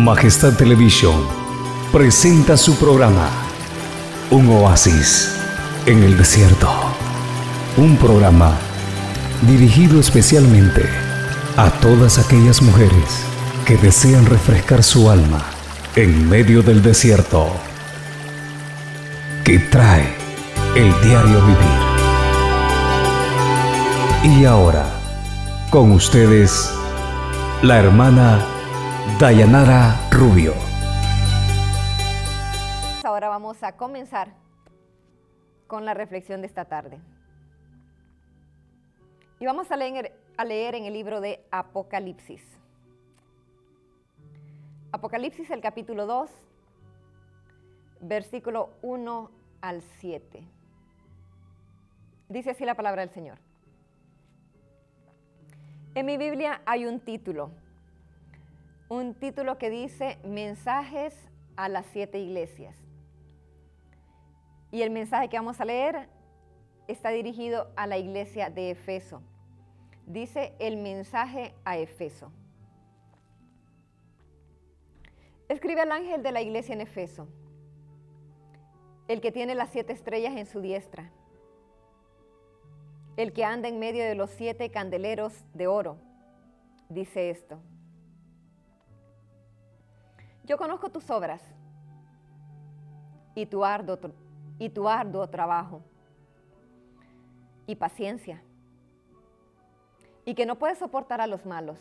Majestad Televisión presenta su programa Un Oasis en el Desierto. Un programa dirigido especialmente a todas aquellas mujeres que desean refrescar su alma en medio del desierto, que trae el diario vivir. Y ahora, con ustedes, la hermana Dayanara Rubio. Ahora vamos a comenzar con la reflexión de esta tarde. Y vamos a leer en el libro de Apocalipsis. Apocalipsis, el capítulo 2, versículo 1 al 7. Dice así la palabra del Señor. En mi Biblia hay un título que dice Mensajes a las 7 iglesias. Y el mensaje que vamos a leer está dirigido a la iglesia de Efeso. Dice el mensaje a Efeso. Escribe al ángel de la iglesia en Efeso, el que tiene las 7 estrellas en su diestra, el que anda en medio de los 7 candeleros de oro, dice esto. Yo conozco tus obras y tu arduo trabajo y paciencia, y que no puedes soportar a los malos,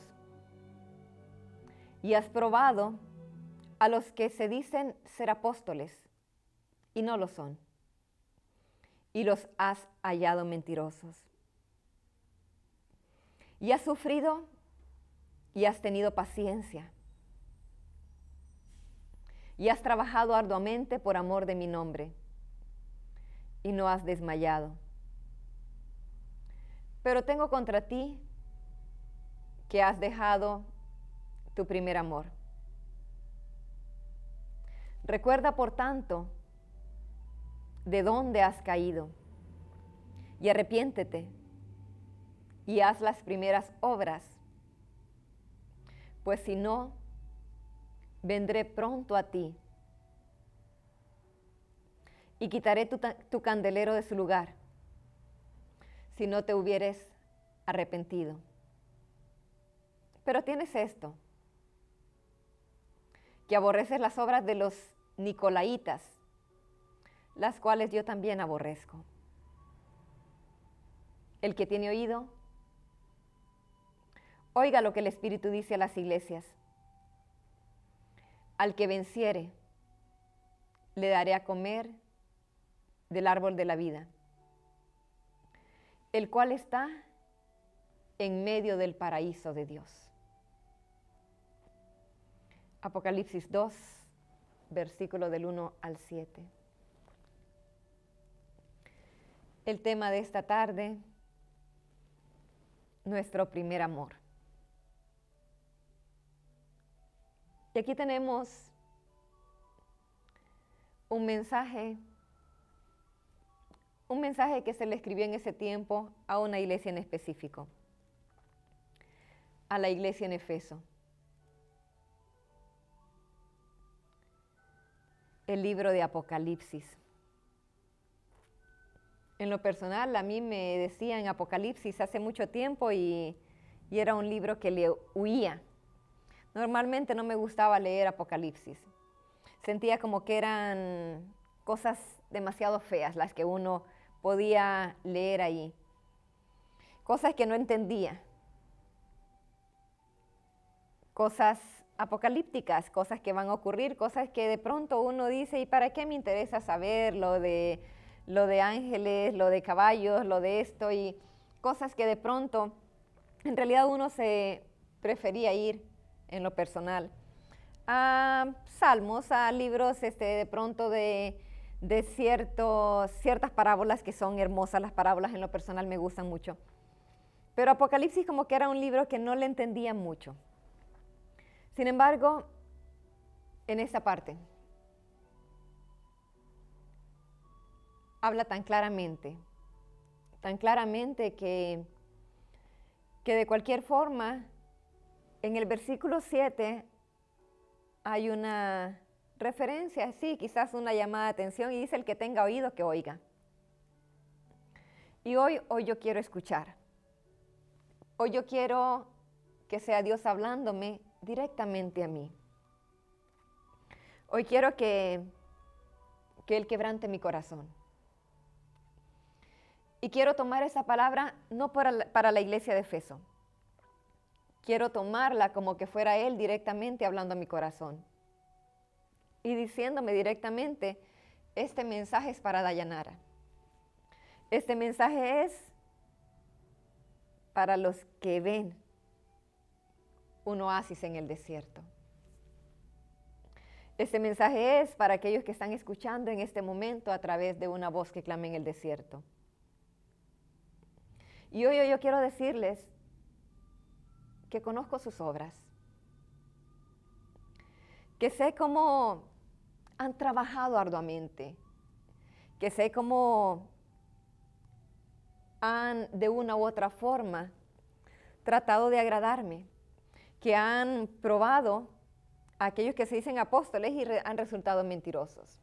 y has probado a los que se dicen ser apóstoles y no lo son, y los has hallado mentirosos, y has sufrido y has tenido paciencia, y has trabajado arduamente por amor de mi nombre, y no has desmayado. Pero tengo contra ti que has dejado tu primer amor. Recuerda, por tanto, de dónde has caído, y arrepiéntete, y haz las primeras obras, pues si no, vendré pronto a ti y quitaré tu candelero de su lugar si no te hubieres arrepentido. Pero tienes esto, que aborreces las obras de los Nicolaitas, las cuales yo también aborrezco. El que tiene oído, oiga lo que el Espíritu dice a las iglesias. Al que venciere, le daré a comer del árbol de la vida, el cual está en medio del paraíso de Dios. Apocalipsis 2, versículo del 1 al 7. El tema de esta tarde, nuestro primer amor. Y aquí tenemos un mensaje que se le escribió en ese tiempo a una iglesia en específico, a la iglesia en Efeso. El libro de Apocalipsis. En lo personal, a mí me decían Apocalipsis hace mucho tiempo y era un libro que le huía. Normalmente no me gustaba leer Apocalipsis. Sentía como que eran cosas demasiado feas las que uno podía leer ahí. Cosas que no entendía. Cosas apocalípticas, cosas que van a ocurrir, cosas que de pronto uno dice, ¿y para qué me interesa saber lo de ángeles, lo de caballos, lo de esto? Y cosas que de pronto, en realidad uno se prefería ir en lo personal, a salmos, a libros de pronto de ciertas parábolas que son hermosas. Las parábolas en lo personal me gustan mucho. Pero Apocalipsis como que era un libro que no le entendía mucho. Sin embargo, en esta parte habla tan claramente que de cualquier forma, en el versículo 7 hay una referencia, sí, quizás una llamada de atención, y dice: el que tenga oído, que oiga. Y hoy yo quiero escuchar. Hoy yo quiero que sea Dios hablándome directamente a mí. Hoy quiero que Él quebrante mi corazón. Y quiero tomar esa palabra no para la iglesia de Efeso. Quiero tomarla como que fuera Él directamente hablando a mi corazón. Y diciéndome directamente: este mensaje es para Dayanara. Este mensaje es para los que ven un oasis en el desierto. Este mensaje es para aquellos que están escuchando en este momento a través de una voz que clama en el desierto. Y hoy yo quiero decirles que conozco sus obras, que sé cómo han trabajado arduamente, que sé cómo han de una u otra forma tratado de agradarme, que han probado a aquellos que se dicen apóstoles y han resultado mentirosos.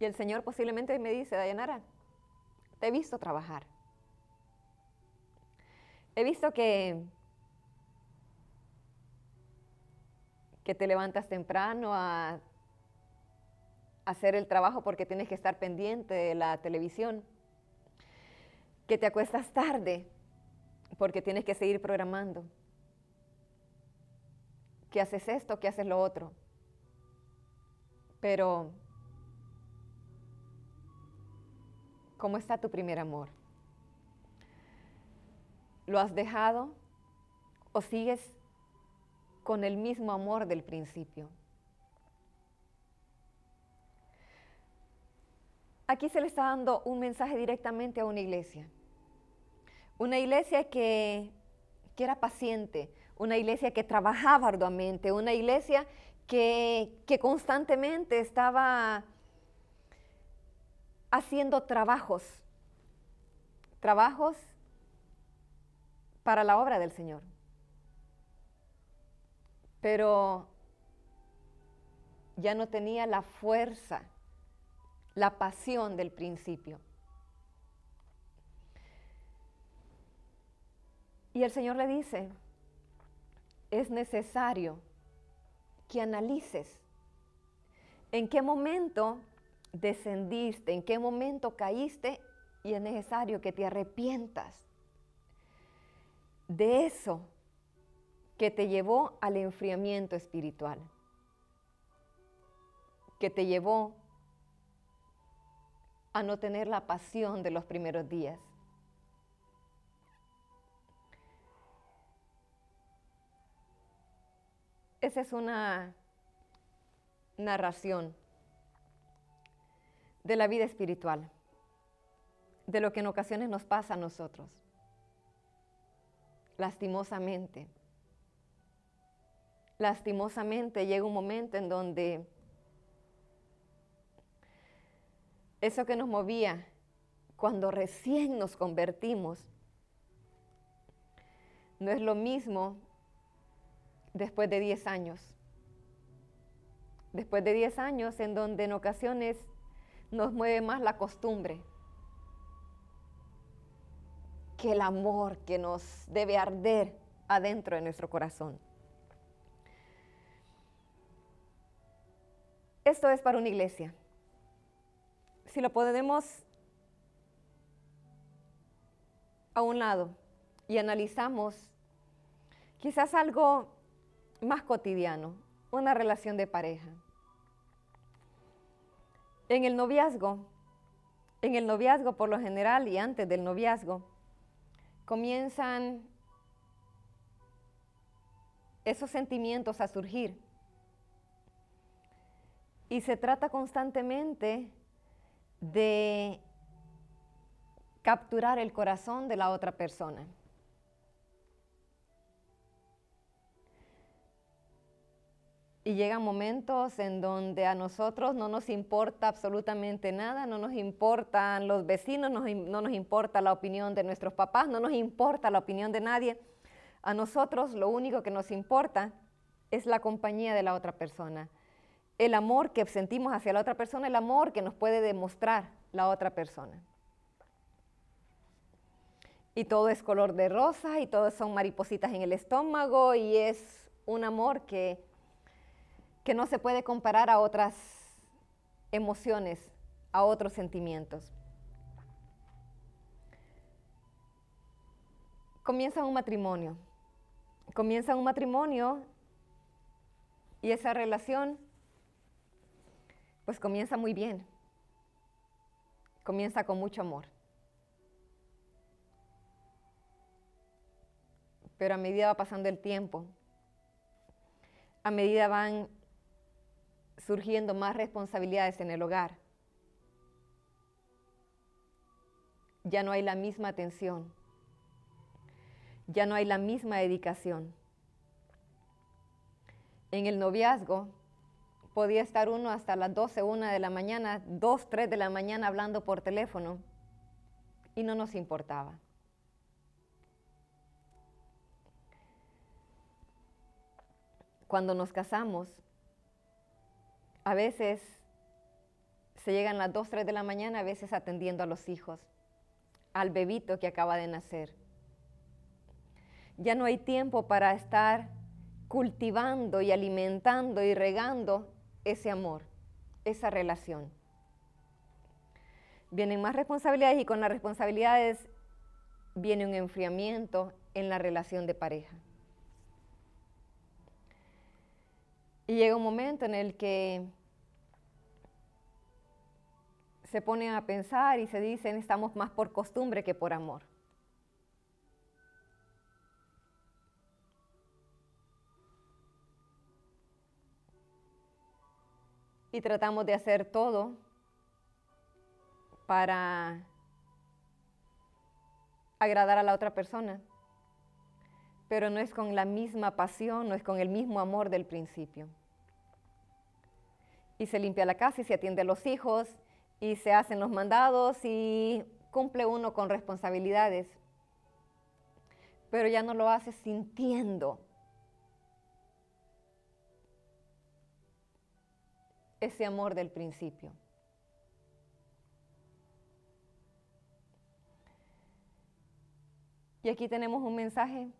Y el Señor posiblemente me dice: Dayanara, te he visto trabajar. He visto que te levantas temprano a hacer el trabajo porque tienes que estar pendiente de la televisión, que te acuestas tarde porque tienes que seguir programando, que haces esto, que haces lo otro. Pero, ¿cómo está tu primer amor? ¿Lo has dejado o sigues con el mismo amor del principio? Aquí se le está dando un mensaje directamente a una iglesia que era paciente, una iglesia que trabajaba arduamente, una iglesia que constantemente estaba haciendo trabajos para la obra del Señor. Pero ya no tenía la fuerza, la pasión del principio. Y el Señor le dice: es necesario que analices en qué momento descendiste, en qué momento caíste, y es necesario que te arrepientas de eso que te llevó al enfriamiento espiritual, que te llevó a no tener la pasión de los primeros días. Esa es una narración de la vida espiritual, de lo que en ocasiones nos pasa a nosotros, lastimosamente. Lastimosamente llega un momento en donde eso que nos movía cuando recién nos convertimos no es lo mismo después de 10 años. Después de 10 años en donde en ocasiones nos mueve más la costumbre que el amor que nos debe arder adentro de nuestro corazón. Esto es para una iglesia. Si lo ponemos a un lado y analizamos quizás algo más cotidiano, una relación de pareja. En el noviazgo por lo general y antes del noviazgo, comienzan esos sentimientos a surgir y se trata constantemente de capturar el corazón de la otra persona. Y llegan momentos en donde a nosotros no nos importa absolutamente nada, no nos importan los vecinos, no nos importa la opinión de nuestros papás, no nos importa la opinión de nadie. A nosotros lo único que nos importa es la compañía de la otra persona, el amor que sentimos hacia la otra persona, el amor que nos puede demostrar la otra persona. Y todo es color de rosa y todo son maripositas en el estómago y es un amor que no se puede comparar a otras emociones, a otros sentimientos. Comienza un matrimonio y esa relación pues comienza muy bien, comienza con mucho amor. Pero a medida va pasando el tiempo, a medida van surgiendo más responsabilidades en el hogar, ya no hay la misma atención, ya no hay la misma dedicación. En el noviazgo podía estar uno hasta las 12, 1 de la mañana, 2, 3 de la mañana hablando por teléfono y no nos importaba. Cuando nos casamos, a veces se llegan las 2, 3 de la mañana, a veces atendiendo a los hijos, al bebito que acaba de nacer. Ya no hay tiempo para estar cultivando y alimentando y regando ese amor, esa relación. Vienen más responsabilidades y con las responsabilidades viene un enfriamiento en la relación de pareja. Y llega un momento en el que se ponen a pensar y se dicen, estamos más por costumbre que por amor. Y tratamos de hacer todo para agradar a la otra persona, pero no es con la misma pasión, no es con el mismo amor del principio. Y se limpia la casa y se atiende a los hijos y se hacen los mandados y cumple uno con responsabilidades, pero ya no lo hace sintiendo ese amor del principio. Y aquí tenemos un mensaje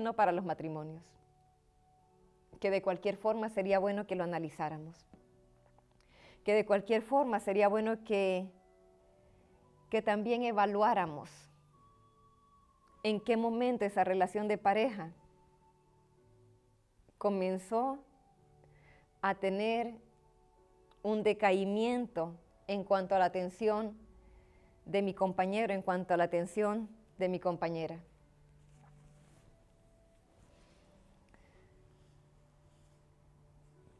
no para los matrimonios, que de cualquier forma sería bueno que lo analizáramos, que de cualquier forma sería bueno que también evaluáramos en qué momento esa relación de pareja comenzó a tener un decaimiento en cuanto a la atención de mi compañero, en cuanto a la atención de mi compañera.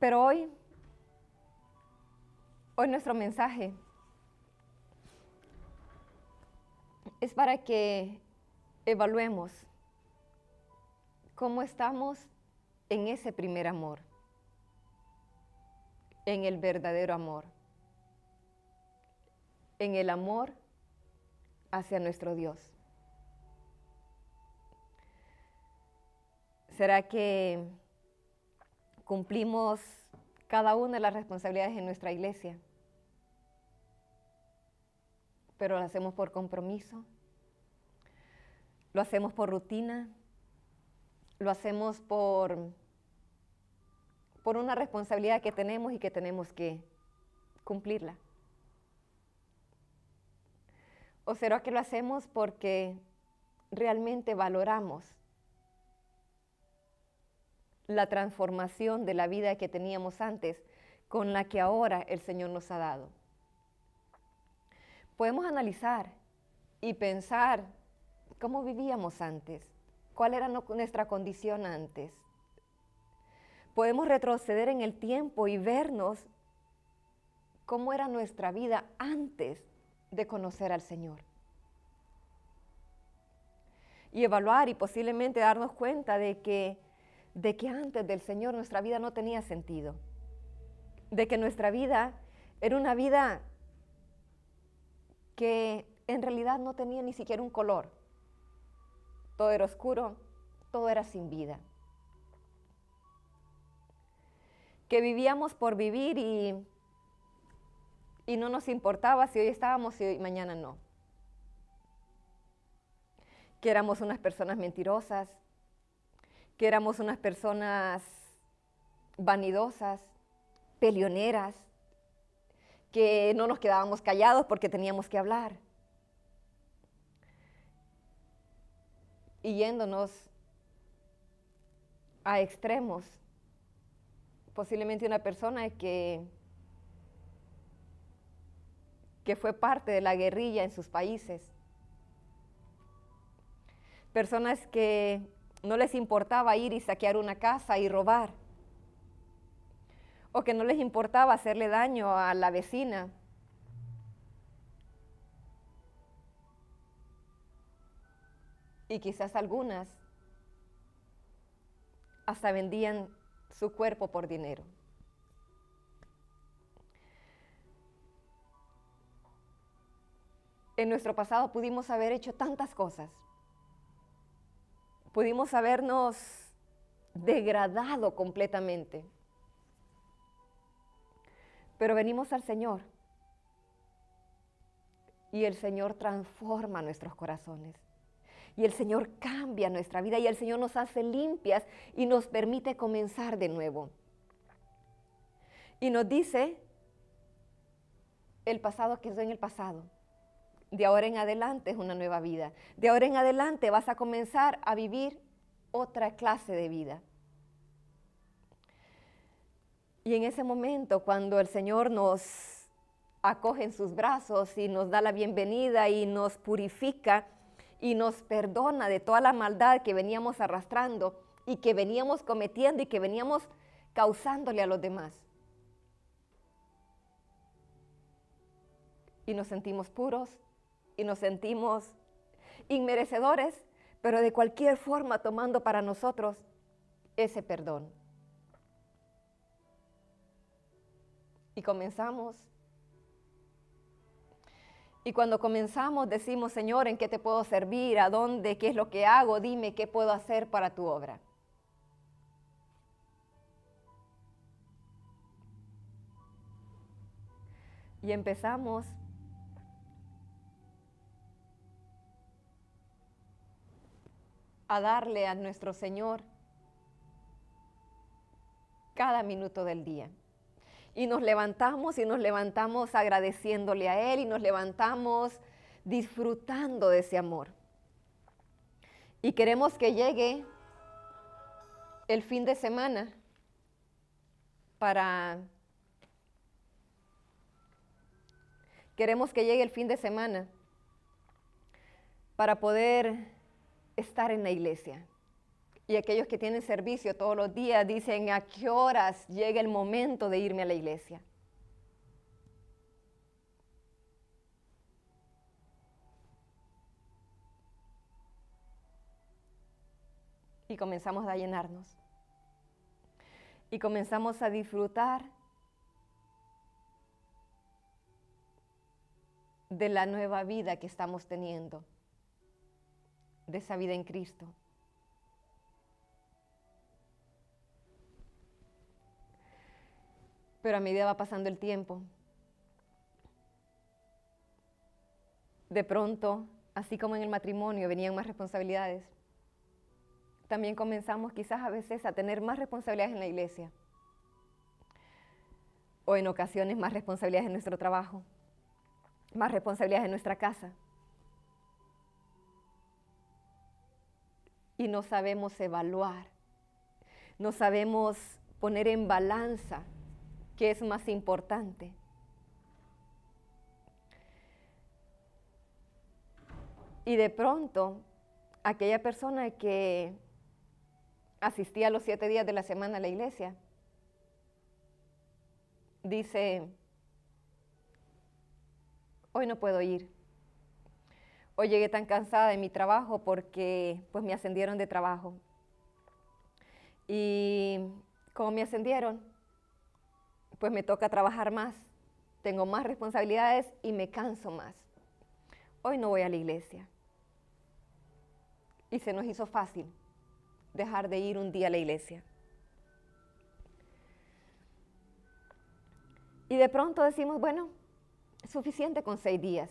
Pero hoy nuestro mensaje es para que evaluemos cómo estamos en ese primer amor, en el verdadero amor, en el amor hacia nuestro Dios. ¿Será que cumplimos cada una de las responsabilidades en nuestra iglesia, pero lo hacemos por compromiso, lo hacemos por rutina, lo hacemos por una responsabilidad que tenemos y que tenemos que cumplirla? ¿O será que lo hacemos porque realmente valoramos la transformación de la vida que teníamos antes con la que ahora el Señor nos ha dado? Podemos analizar y pensar cómo vivíamos antes, cuál era nuestra condición antes. Podemos retroceder en el tiempo y vernos cómo era nuestra vida antes de conocer al Señor. Y evaluar y posiblemente darnos cuenta de que antes del Señor nuestra vida no tenía sentido, de que nuestra vida era una vida que en realidad no tenía ni siquiera un color. Todo era oscuro, todo era sin vida. Que vivíamos por vivir y no nos importaba si hoy estábamos y hoy, mañana no. Que éramos unas personas mentirosas, que éramos unas personas vanidosas, peleoneras, que no nos quedábamos callados porque teníamos que hablar. Y yéndonos a extremos, posiblemente una persona que fue parte de la guerrilla en sus países. Personas que no les importaba ir y saquear una casa y robar, o que no les importaba hacerle daño a la vecina. Y quizás algunas hasta vendían su cuerpo por dinero. En nuestro pasado pudimos haber hecho tantas cosas. Pudimos habernos degradado completamente. Pero venimos al Señor y el Señor transforma nuestros corazones. Y el Señor cambia nuestra vida y el Señor nos hace limpias y nos permite comenzar de nuevo. Y nos dice, el pasado quedó en el pasado. De ahora en adelante es una nueva vida. De ahora en adelante vas a comenzar a vivir otra clase de vida. Y en ese momento, cuando el Señor nos acoge en sus brazos y nos da la bienvenida y nos purifica, y nos perdona de toda la maldad que veníamos arrastrando y que veníamos cometiendo y que veníamos causándole a los demás. Y nos sentimos puros y nos sentimos inmerecedores, pero de cualquier forma tomando para nosotros ese perdón. Y comenzamos. Y cuando comenzamos decimos, Señor, ¿en qué te puedo servir? ¿A dónde? ¿Qué es lo que hago? Dime, ¿qué puedo hacer para tu obra? Y empezamos a darle a nuestro Señor cada minuto del día. Y nos levantamos agradeciéndole a Él y nos levantamos disfrutando de ese amor. Y queremos que llegue el fin de semana para poder estar en la iglesia. Y aquellos que tienen servicio todos los días dicen, ¿a qué horas llega el momento de irme a la iglesia? Y comenzamos a llenarnos. Y comenzamos a disfrutar de la nueva vida que estamos teniendo, de esa vida en Cristo. Pero a medida va pasando el tiempo, de pronto, así como en el matrimonio venían más responsabilidades, también comenzamos quizás a veces a tener más responsabilidades en la iglesia, o en ocasiones más responsabilidades en nuestro trabajo, más responsabilidades en nuestra casa, y no sabemos evaluar, no sabemos poner en balanza ¿qué es más importante? Y de pronto, aquella persona que asistía los 7 días de la semana a la iglesia, dice, hoy no puedo ir. Hoy llegué tan cansada de mi trabajo porque pues me ascendieron de trabajo. Y como me ascendieron, pues me toca trabajar más, tengo más responsabilidades y me canso más. Hoy no voy a la iglesia. Y se nos hizo fácil dejar de ir un día a la iglesia. Y de pronto decimos, bueno, es suficiente con 6 días.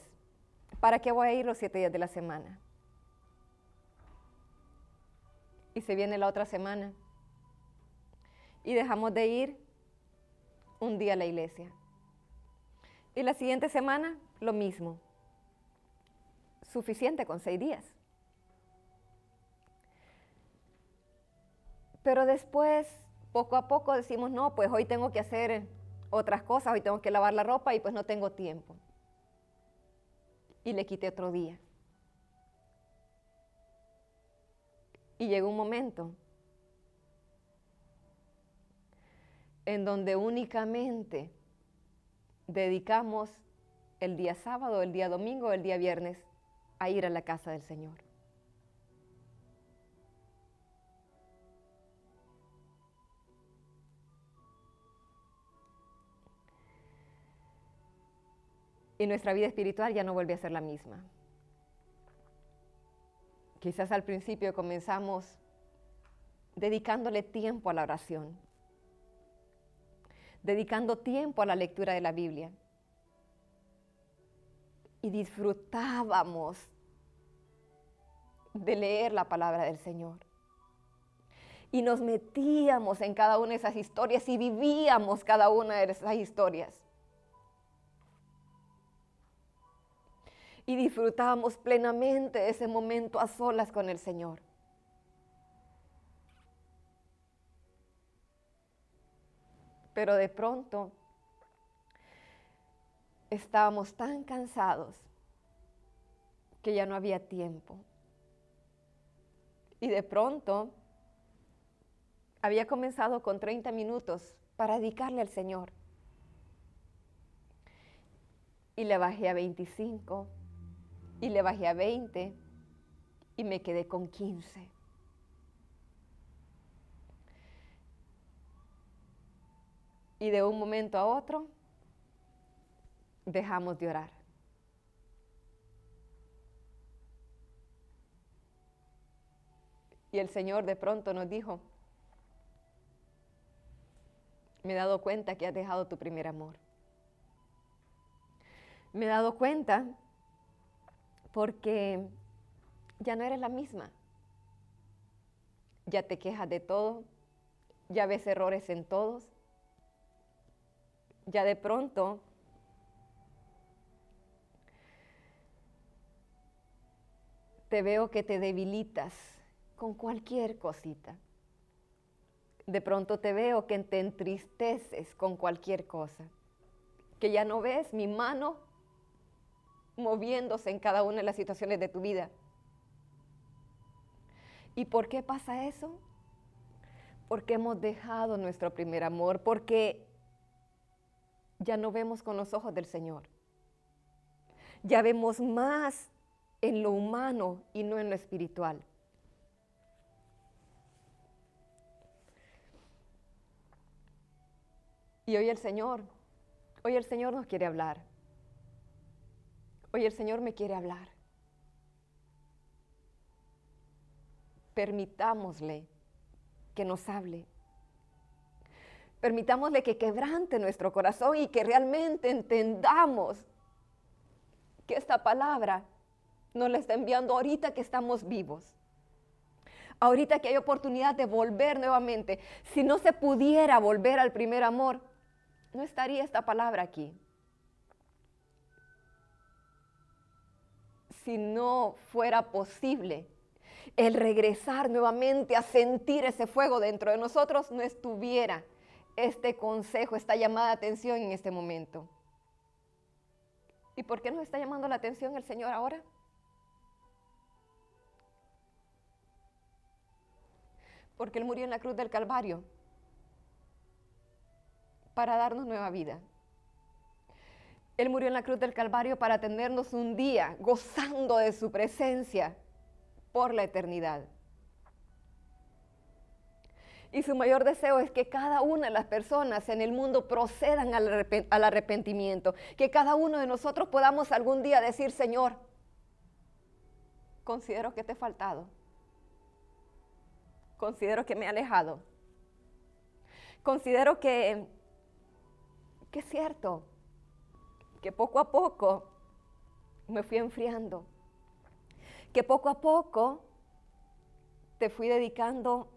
¿Para qué voy a ir los 7 días de la semana? Y se viene la otra semana. Y dejamos de ir un día a la iglesia. Y la siguiente semana, lo mismo. Suficiente con 6 días. Pero después, poco a poco decimos, no, pues hoy tengo que hacer otras cosas, hoy tengo que lavar la ropa y pues no tengo tiempo. Y le quité otro día. Y llegó un momento en donde únicamente dedicamos el día sábado, el día domingo, el día viernes a ir a la casa del Señor. Y nuestra vida espiritual ya no vuelve a ser la misma. Quizás al principio comenzamos dedicándole tiempo a la oración, dedicando tiempo a la lectura de la Biblia. Y disfrutábamos de leer la palabra del Señor. Y nos metíamos en cada una de esas historias y vivíamos cada una de esas historias. Y disfrutábamos plenamente ese momento a solas con el Señor. Pero de pronto estábamos tan cansados que ya no había tiempo. Y de pronto había comenzado con 30 minutos para dedicarle al Señor. Y le bajé a 25. Y le bajé a 20 y me quedé con 15. Y de un momento a otro, dejamos de orar. Y el Señor de pronto nos dijo, me he dado cuenta que has dejado tu primer amor. Me he dado cuenta porque ya no eres la misma, ya te quejas de todo, ya ves errores en todos, ya de pronto te veo que te debilitas con cualquier cosita, de pronto te veo que te entristeces con cualquier cosa, que ya no ves mi mano moviéndose en cada una de las situaciones de tu vida. ¿Y por qué pasa eso? Porque hemos dejado nuestro primer amor, porque ya no vemos con los ojos del Señor. Ya vemos más en lo humano y no en lo espiritual. Y hoy el Señor nos quiere hablar. Hoy el Señor me quiere hablar. Permitámosle que nos hable. Permitámosle que quebrante nuestro corazón y que realmente entendamos que esta palabra nos la está enviando ahorita que estamos vivos. Ahorita que hay oportunidad de volver nuevamente. Si no se pudiera volver al primer amor, no estaría esta palabra aquí. Si no fuera posible el regresar nuevamente a sentir ese fuego dentro de nosotros, no estuviera este consejo, esta llamada de atención en este momento. ¿Y por qué nos está llamando la atención el Señor ahora? Porque Él murió en la cruz del Calvario para darnos nueva vida. Él murió en la cruz del Calvario para tenernos un día gozando de su presencia por la eternidad. Y su mayor deseo es que cada una de las personas en el mundo procedan al arrepentimiento, que cada uno de nosotros podamos algún día decir, Señor, considero que te he faltado. Considero que me he alejado. Considero que es cierto, que poco a poco me fui enfriando, que poco a poco te fui dedicando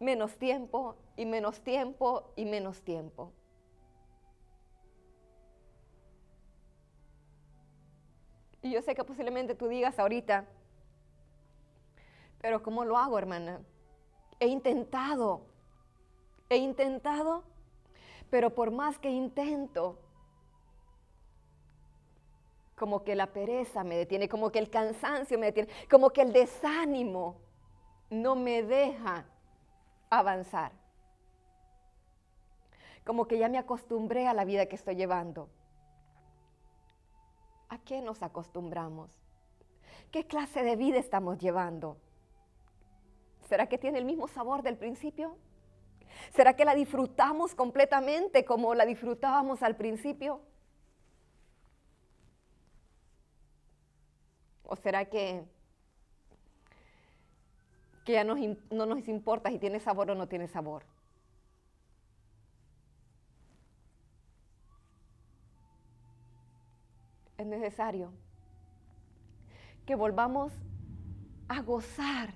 menos tiempo y menos tiempo y menos tiempo. Y yo sé que posiblemente tú digas ahorita, pero ¿cómo lo hago, hermana? He intentado, pero por más que intento, como que la pereza me detiene, como que el cansancio me detiene, como que el desánimo no me deja avanzar. Como que ya me acostumbré a la vida que estoy llevando. ¿A qué nos acostumbramos? ¿Qué clase de vida estamos llevando? ¿Será que tiene el mismo sabor del principio? ¿Será que la disfrutamos completamente como la disfrutábamos al principio? ¿O será que ya no nos importa si tiene sabor o no tiene sabor? Es necesario que volvamos a gozar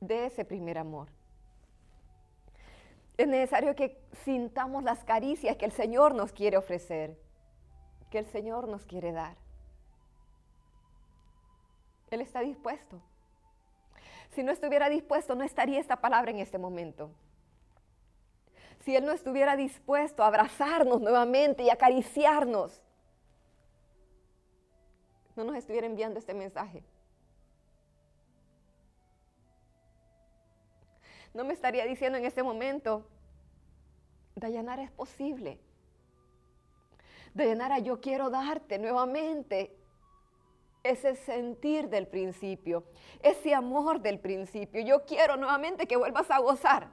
de ese primer amor. Es necesario que sintamos las caricias que el Señor nos quiere ofrecer, que el Señor nos quiere dar. Él está dispuesto. Si no estuviera dispuesto, no estaría esta palabra en este momento. Si Él no estuviera dispuesto a abrazarnos nuevamente y acariciarnos, no nos estuviera enviando este mensaje. No me estaría diciendo en este momento, Dayanara, es posible. Dayanara, yo quiero darte nuevamente ese sentir del principio, ese amor del principio. Yo quiero nuevamente que vuelvas a gozar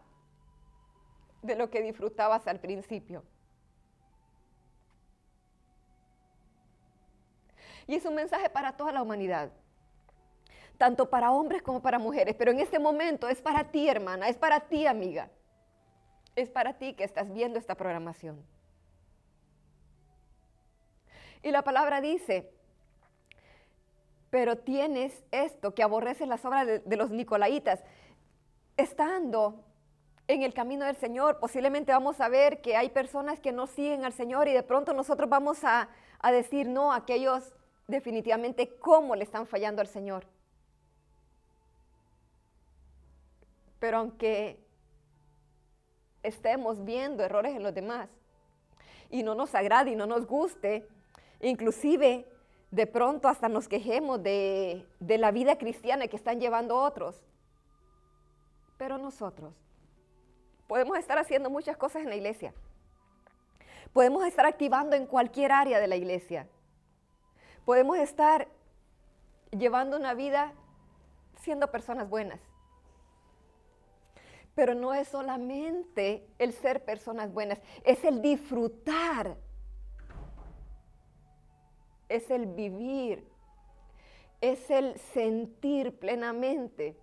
de lo que disfrutabas al principio. Y es un mensaje para toda la humanidad, tanto para hombres como para mujeres, pero en este momento es para ti, hermana, es para ti, amiga, es para ti que estás viendo esta programación. Y la palabra dice, pero tienes esto, que aborreces las obras de los Nicolaitas. Estando en el camino del Señor, posiblemente vamos a ver que hay personas que no siguen al Señor y de pronto nosotros vamos a decir no a aquellos definitivamente cómo le están fallando al Señor. Pero aunque estemos viendo errores en los demás y no nos agrade y no nos guste, inclusive de pronto hasta nos quejemos de la vida cristiana que están llevando otros. Pero nosotros podemos estar haciendo muchas cosas en la iglesia. Podemos estar activando en cualquier área de la iglesia. Podemos estar llevando una vida siendo personas buenas. Pero no es solamente el ser personas buenas, es el disfrutar. Es el vivir, es el sentir plenamente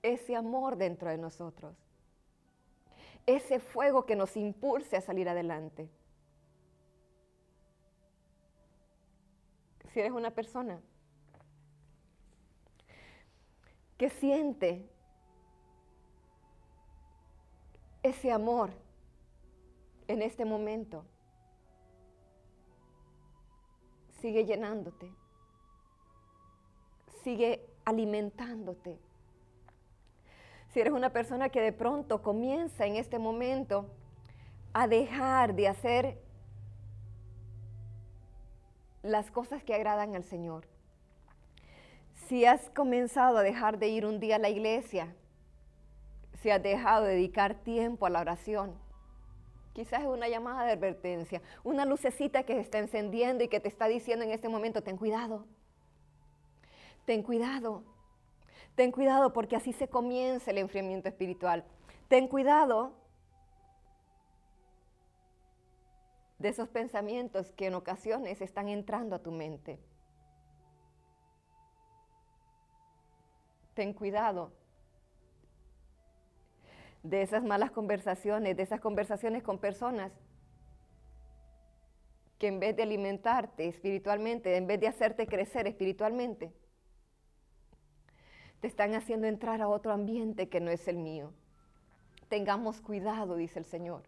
ese amor dentro de nosotros, ese fuego que nos impulse a salir adelante. Si eres una persona que siente ese amor en este momento, sigue llenándote, sigue alimentándote. Si eres una persona que de pronto comienza en este momento a dejar de hacer las cosas que agradan al Señor, si has comenzado a dejar de ir un día a la iglesia, si has dejado de dedicar tiempo a la oración, quizás es una llamada de advertencia, una lucecita que se está encendiendo y que te está diciendo en este momento, ten cuidado, ten cuidado, ten cuidado, porque así se comienza el enfriamiento espiritual. Ten cuidado de esos pensamientos que en ocasiones están entrando a tu mente. Ten cuidado de esas malas conversaciones, de esas conversaciones con personas que en vez de alimentarte espiritualmente, en vez de hacerte crecer espiritualmente, te están haciendo entrar a otro ambiente que no es el mío. Tengamos cuidado, dice el Señor.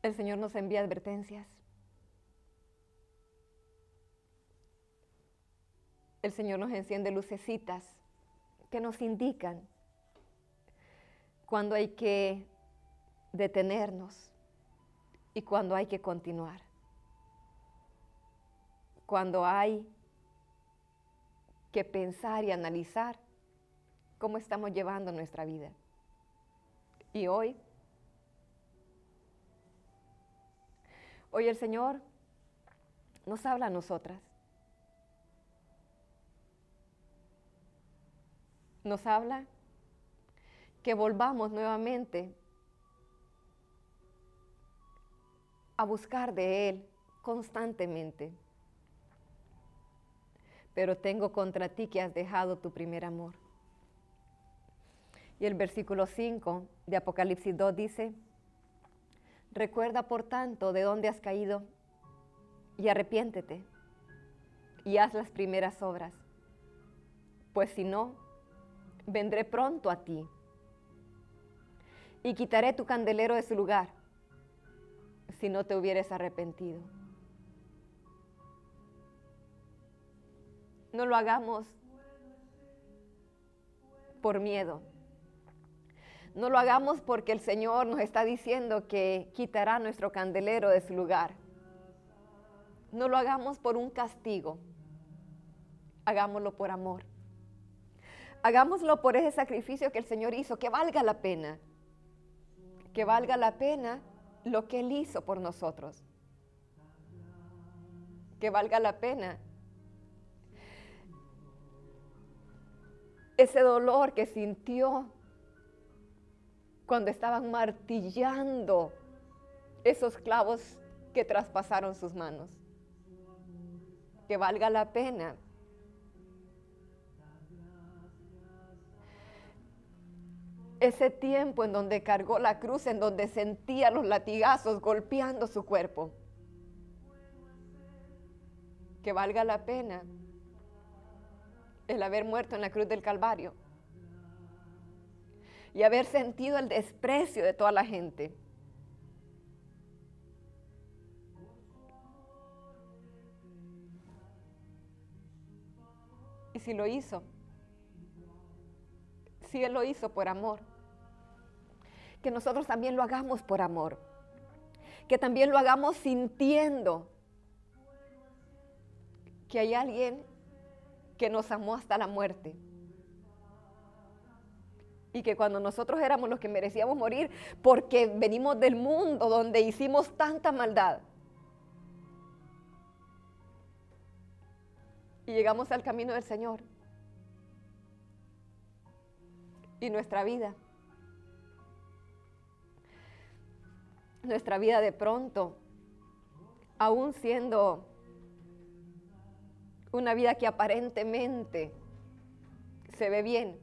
El Señor nos envía advertencias. El Señor nos enciende lucecitas que nos indican cuando hay que detenernos y cuando hay que continuar. Cuando hay que pensar y analizar cómo estamos llevando nuestra vida. Y hoy el Señor nos habla a nosotras, nos habla que volvamos nuevamente a buscar de Él constantemente. Pero tengo contra ti que has dejado tu primer amor. Y el versículo 5 de Apocalipsis 2 dice: recuerda, por tanto, de dónde has caído y arrepiéntete y haz las primeras obras, pues si no, vendré pronto a ti y quitaré tu candelero de su lugar si no te hubieres arrepentido. No lo hagamos por miedo. No lo hagamos porque el Señor nos está diciendo que quitará nuestro candelero de su lugar. No lo hagamos por un castigo. Hagámoslo por amor. Hagámoslo por ese sacrificio que el Señor hizo, que valga la pena. Que valga la pena lo que Él hizo por nosotros. Que valga la pena ese dolor que sintió cuando estaban martillando esos clavos que traspasaron sus manos. Que valga la pena ese tiempo en donde cargó la cruz, en donde sentía los latigazos golpeando su cuerpo. Que valga la pena el haber muerto en la cruz del Calvario y haber sentido el desprecio de toda la gente. Y si lo hizo, si Él lo hizo por amor, que nosotros también lo hagamos por amor, que también lo hagamos sintiendo que hay alguien que nos amó hasta la muerte. Y que cuando nosotros éramos los que merecíamos morir, porque venimos del mundo donde hicimos tanta maldad. Y llegamos al camino del Señor. Y nuestra vida de pronto, aún siendo una vida que aparentemente se ve bien,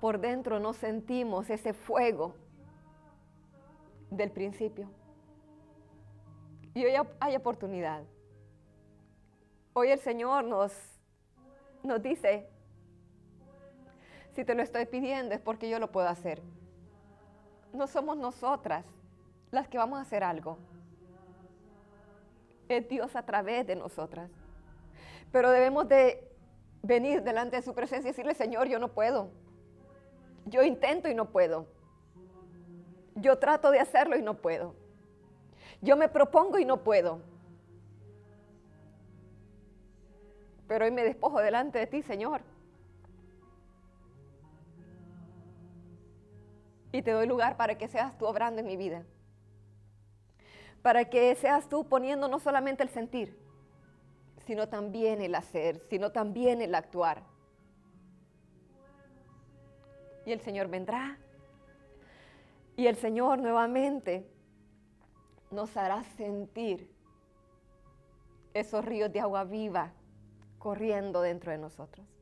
por dentro no sentimos ese fuego del principio. Y hoy hay oportunidad. Hoy el Señor nos dice: si te lo estoy pidiendo es porque yo lo puedo hacer. No somos nosotras las que vamos a hacer algo. Es Dios a través de nosotras. Pero debemos de venir delante de su presencia y decirle: Señor, yo no puedo. Yo intento y no puedo. Yo trato de hacerlo y no puedo. Yo me propongo y no puedo. Pero hoy me despojo delante de ti, Señor. Y te doy lugar para que seas tú obrando en mi vida. Para que seas tú poniendo no solamente el sentir, sino también el hacer, sino también el actuar. Y el Señor vendrá, y el Señor nuevamente nos hará sentir esos ríos de agua viva corriendo dentro de nosotros.